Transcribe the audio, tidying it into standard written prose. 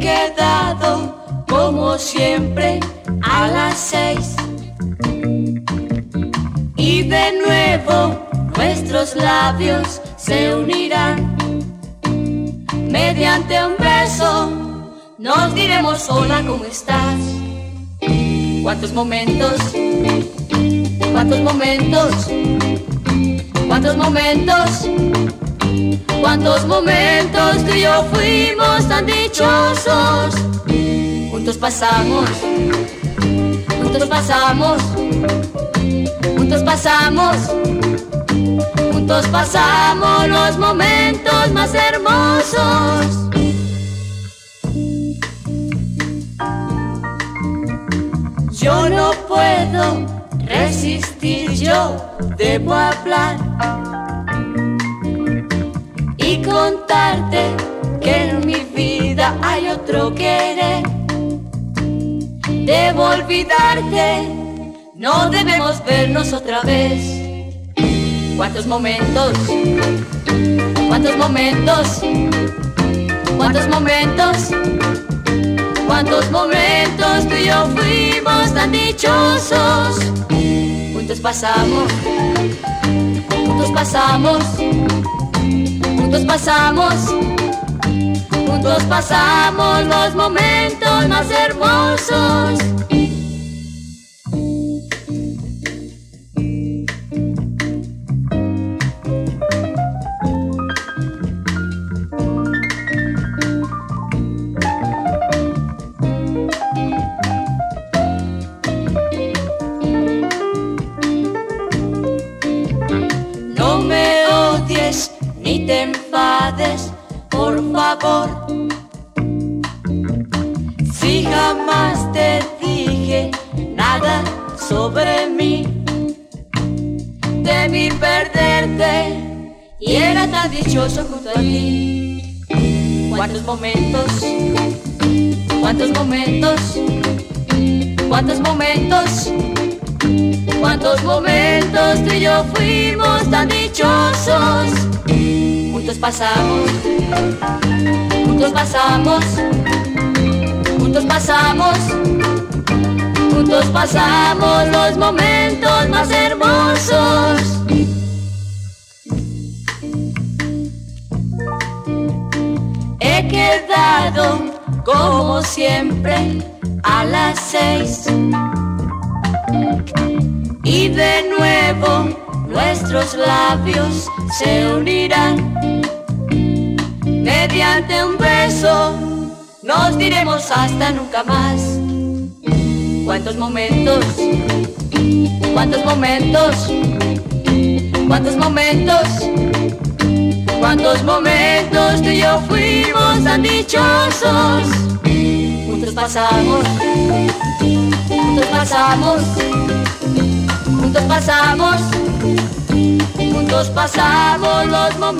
quedado como siempre a las 6. Y de nuevo nuestros labios se unirán. Mediante un beso nos diremos hola, ¿cómo estás? ¿Cuántos momentos? ¿Cuántos momentos? ¿Cuántos momentos? ¿Cuántos momentos tú y yo fuimos tan dichosos? Juntos pasamos, juntos pasamos, juntos pasamos, juntos pasamos los momentos más hermosos. Yo no puedo resistir, yo debo hablar y contarte que en mi vida hay otro querer. Debo olvidarte, no debemos vernos otra vez. ¿Cuántos momentos? ¿Cuántos momentos? ¿Cuántos momentos? ¿Cuántos momentos tú y yo fuimos tan dichosos? Juntos pasamos, juntos pasamos, juntos pasamos, juntos pasamos los momentos más hermosos. Ni te enfades, por favor, si jamás te dije nada sobre mí. Debí perderte y era tan dichoso junto a ti. ¿Cuántos momentos? ¿Cuántos momentos? ¿Cuántos momentos? ¿Cuántos momentos tú y yo fuimos tan dichosos? Juntos pasamos, juntos pasamos, juntos pasamos, juntos pasamos los momentos más hermosos. He quedado como siempre a las 6. Y de nuevo nuestros labios se unirán. Mediante un beso nos diremos hasta nunca más. ¿Cuántos momentos? ¿Cuántos momentos? ¿Cuántos momentos? ¿Cuántos momentos tú y yo fuimos tan dichosos? Juntos pasamos, juntos pasamos, juntos pasamos, juntos pasamos los momentos.